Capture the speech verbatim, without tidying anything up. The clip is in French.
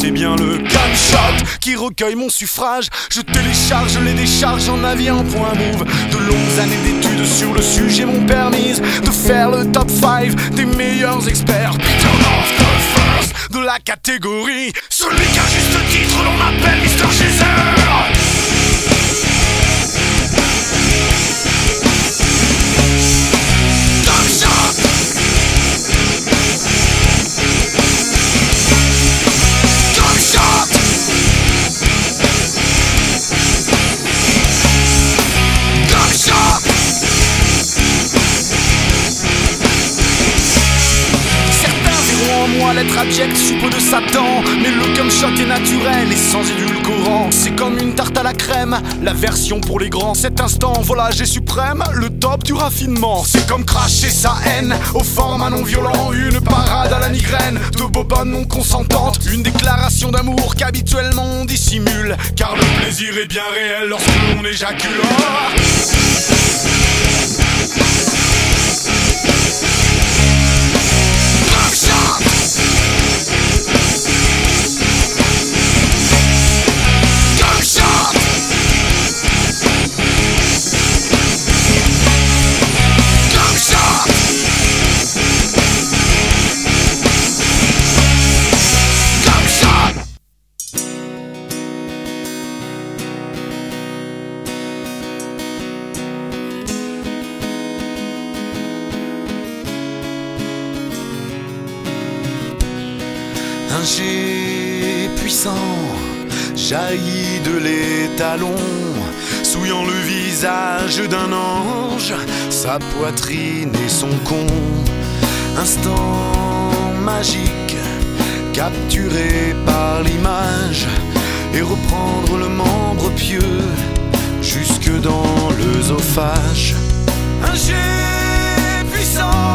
c'est bien le gunshot qui recueille mon suffrage. Je télécharge les décharges en avion point move. De longues années d'études sur le sujet m'ont permis de faire le top cinq des meilleurs experts. Turn off the first de la catégorie. Celui qui a juste titre, l'on appelle Mister Geyser. L'être abject sous peau de Satan, mais le gunshot est naturel et sans édulcorant. C'est comme une tarte à la crème, la version pour les grands. Cet instant, voilà, j'ai suprême le top du raffinement. C'est comme cracher sa haine aux formats non violents, une parade à la migraine de bobanes non consentantes, une déclaration d'amour qu'habituellement on dissimule, car le plaisir est bien réel lorsque l'on éjacule. Un jet puissant jaillit de l'étalon, souillant le visage d'un ange, sa poitrine et son con. Instant magique, capturé par l'image, et reprendre le membre pieux jusque dans l'œsophage. Un jet puissant